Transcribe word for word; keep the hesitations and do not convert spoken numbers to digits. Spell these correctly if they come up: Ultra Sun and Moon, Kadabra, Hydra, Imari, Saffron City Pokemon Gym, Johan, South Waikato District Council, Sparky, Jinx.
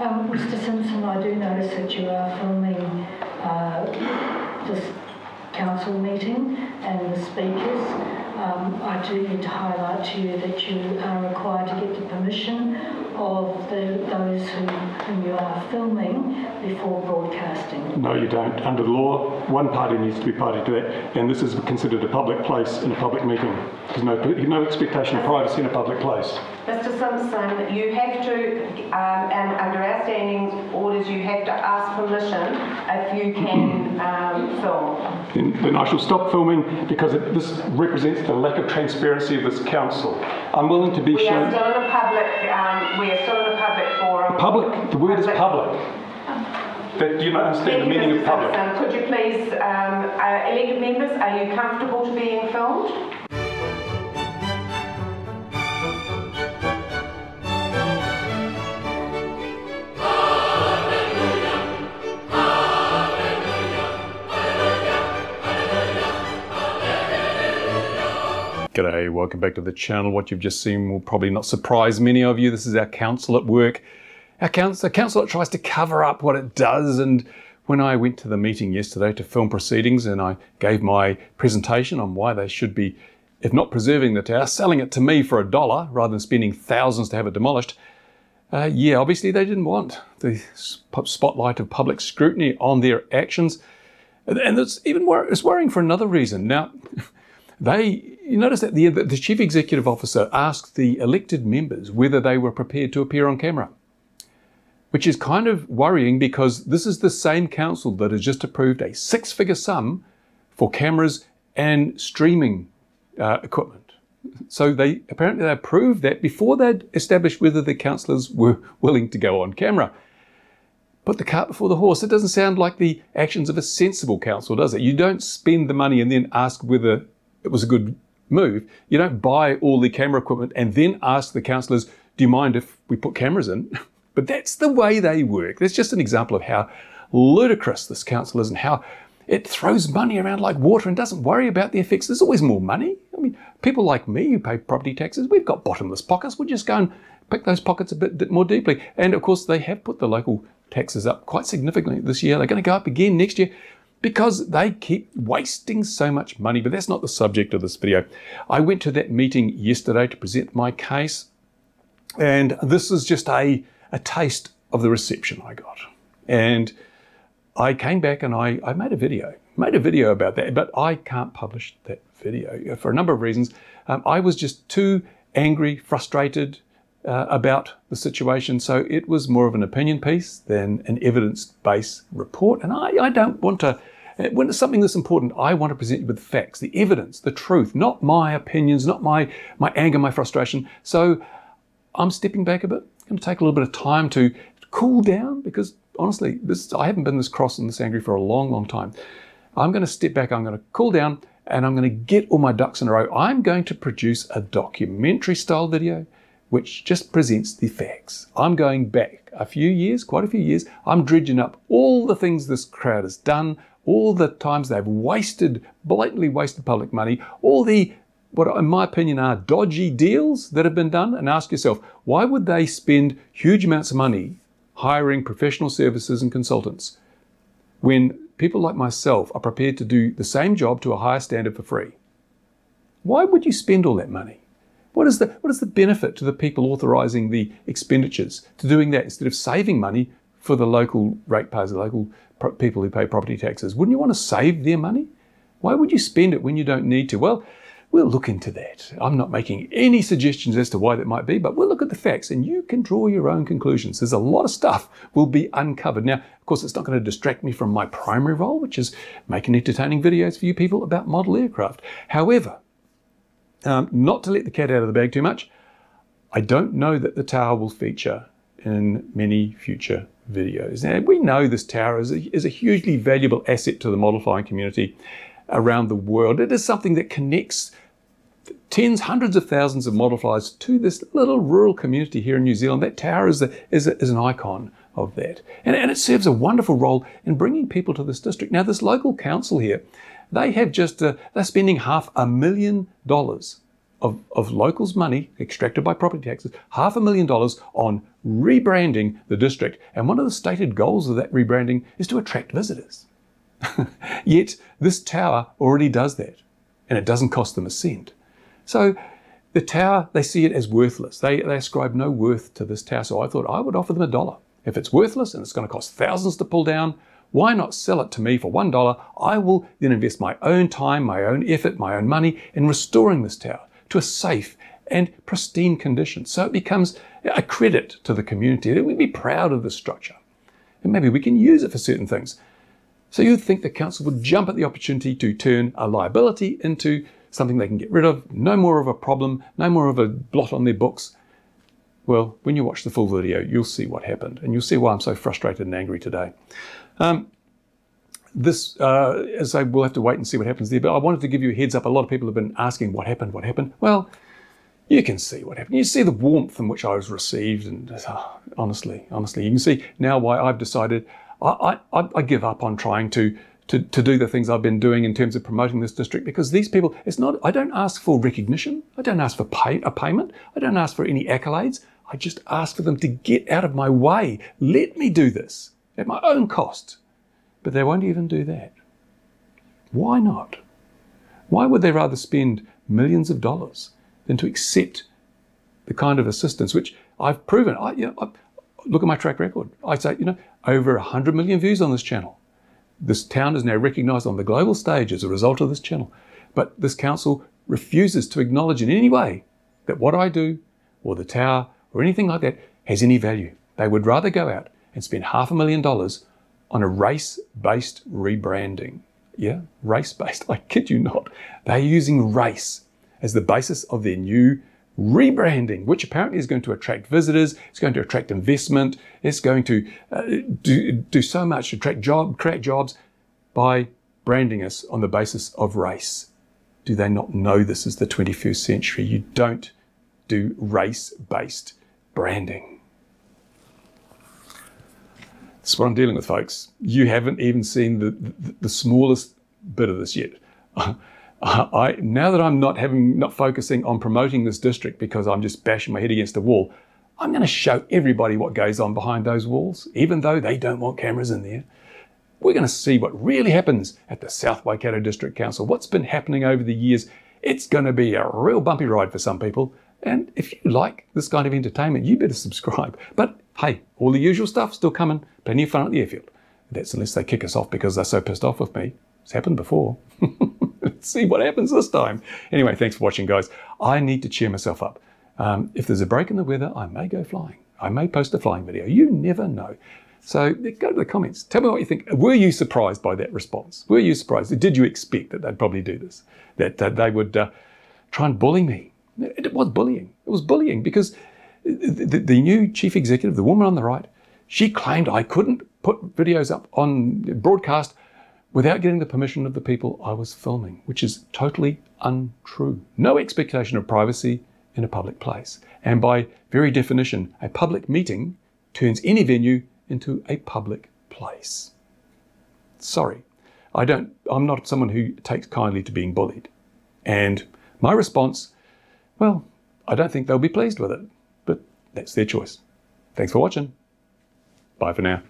Um, Mister Simpson, I do notice that you are filming uh, this council meeting and the speakers. Um, I do need to highlight to you that you are required to get the permission of the, those who, whom you are filming before broadcasting. No, you don't. Under the law, one party needs to be party to that, and this is considered a public place in a public meeting. There's no, no expectation of privacy in a public place. Mister Simpson, you have to, um, and under our standing orders, you have to ask permission if you can um, film. Then, then I shall stop filming, because it, this represents the lack of transparency of this council. I'm willing to be we shown... We are still in a public... Um, we We are still in a public forum. Public, the word public. is public. That you don't understand the meaning of public. Um, could you please, um, uh, elected members, are you comfortable to being filmed? G'day, welcome back to the channel. What you've just seen will probably not surprise many of you. This is our council at work. Our council, council that tries to cover up what it does. And when I went to the meeting yesterday to film proceedings and I gave my presentation on why they should be, if not preserving the tower, selling it to me for a dollar rather than spending thousands to have it demolished, uh, yeah, obviously they didn't want the spotlight of public scrutiny on their actions. And it's even wor it's worrying for another reason. Now, they... You notice that the, the Chief Executive Officer asked the elected members whether they were prepared to appear on camera, which is kind of worrying because this is the same council that has just approved a six-figure sum for cameras and streaming uh, equipment. So they apparently they approved that before they'd established whether the councillors were willing to go on camera. Put the cart before the horse. It doesn't sound like the actions of a sensible council, does it? You don't spend the money and then ask whether it was a good move. You don't buy all the camera equipment and then ask the councillors, do you mind if we put cameras in? But that's the way they work. That's just an example of how ludicrous this council is and how it throws money around like water and doesn't worry about the effects. There's always more money. I mean, people like me who pay property taxes, we've got bottomless pockets. We'll just go and pick those pockets a bit more deeply. And of course, they have put the local taxes up quite significantly this year. They're going to go up again next year, because they keep wasting so much money. But that's not the subject of this video. I went to that meeting yesterday to present my case, and this is just a, a taste of the reception I got. And I came back and I, I made a video, made a video about that, but I can't publish that video for a number of reasons. Um, I was just too angry, frustrated uh, about the situation. So it was more of an opinion piece than an evidence-based report. And I, I don't want to, when it's something that's important, I want to present you with facts, the evidence, the truth, not my opinions, not my, my anger, my frustration. So I'm stepping back a bit. It's going to take a little bit of time to cool down because honestly, this, I haven't been this cross and this angry for a long, long time. I'm going to step back. I'm going to cool down and I'm going to get all my ducks in a row. I'm going to produce a documentary style video which just presents the facts. I'm going back a few years, quite a few years. I'm dredging up all the things this crowd has done, all the times they've wasted, blatantly wasted public money, all the, what in my opinion are dodgy deals that have been done, and ask yourself, why would they spend huge amounts of money hiring professional services and consultants when people like myself are prepared to do the same job to a higher standard for free? Why would you spend all that money? What is, the, what is the benefit to the people authorising the expenditures to doing that instead of saving money for the local ratepayers, the local people who pay property taxes? Wouldn't you want to save their money? Why would you spend it when you don't need to? Well, we'll look into that. I'm not making any suggestions as to why that might be, but we'll look at the facts and you can draw your own conclusions. There's a lot of stuff will be uncovered. Now, of course, it's not going to distract me from my primary role, which is making entertaining videos for you people about model aircraft. However, Um, not to let the cat out of the bag too much, I don't know that the tower will feature in many future videos. Now, we know this tower is a, is a hugely valuable asset to the model flying community around the world. It is something that connects tens, hundreds of thousands of model flyers to this little rural community here in New Zealand. That tower is, a, is, a, is an icon of that. And, and it serves a wonderful role in bringing people to this district. Now, this local council here, they have just, uh, they're spending half a million dollars of, of locals' money extracted by property taxes, half a million dollars on rebranding the district, and one of the stated goals of that rebranding is to attract visitors. Yet this tower already does that, and it doesn't cost them a cent. So the tower, they see it as worthless. They, they ascribe no worth to this tower, so I thought I would offer them a dollar. If it's worthless and it's going to cost thousands to pull down, why not sell it to me for one dollar? I will then invest my own time, my own effort, my own money in restoring this tower to a safe and pristine condition, so it becomes a credit to the community, that we'd be proud of the structure, and maybe we can use it for certain things. So you'd think the council would jump at the opportunity to turn a liability into something they can get rid of, no more of a problem, no more of a blot on their books. Well, when you watch the full video, you'll see what happened, and you'll see why I'm so frustrated and angry today. Um, this, uh, as I will have to wait and see what happens there, but I wanted to give you a heads up. A lot of people have been asking what happened, what happened. Well, you can see what happened. You see the warmth in which I was received, and oh, honestly, honestly, you can see now why I've decided I, I, I give up on trying to, to, to do the things I've been doing in terms of promoting this district, because these people, it's not, I don't ask for recognition. I don't ask for pay, a payment. I don't ask for any accolades. I just ask for them to get out of my way. Let me do this at my own cost. But they won't even do that. Why not? Why would they rather spend millions of dollars than to accept the kind of assistance which I've proven? I, you know, I, look at my track record. I say, you know, over one hundred million views on this channel. This town is now recognised on the global stage as a result of this channel. But this council refuses to acknowledge in any way that what I do, or the tower, or anything like that has any value. They would rather go out and spend half a million dollars on a race-based rebranding. Yeah, race-based, I kid you not. They're using race as the basis of their new rebranding, which apparently is going to attract visitors, it's going to attract investment, it's going to uh, do, do so much to attract job, create jobs by branding us on the basis of race. Do they not know this is the twenty-first century? You don't do race-based branding. This is what I'm dealing with, folks. You haven't even seen the, the, the smallest bit of this yet. I, now that I'm not having, not focusing on promoting this district because I'm just bashing my head against the wall, I'm going to show everybody what goes on behind those walls, even though they don't want cameras in there. We're going to see what really happens at the South Waikato District Council, what's been happening over the years. It's going to be a real bumpy ride for some people. And if you like this kind of entertainment, you better subscribe. But hey, all the usual stuff still coming, plenty of fun at the airfield. That's unless they kick us off because they're so pissed off with me. It's happened before. Let's see what happens this time. Anyway, thanks for watching, guys. I need to cheer myself up. Um, if there's a break in the weather, I may go flying. I may post a flying video. You never know. So go to the comments. Tell me what you think. Were you surprised by that response? Were you surprised? Did you expect that they'd probably do this? That uh, they would uh, try and bully me? It was bullying. It was bullying because the, the new chief executive, the woman on the right, she claimed I couldn't put videos up on broadcast without getting the permission of the people I was filming, which is totally untrue. No expectation of privacy in a public place. And by very definition, a public meeting turns any venue into a public place. Sorry, I don't, I'm not someone who takes kindly to being bullied. And my response, well, I don't think they'll be pleased with it, but that's their choice. Thanks for watching. Bye for now.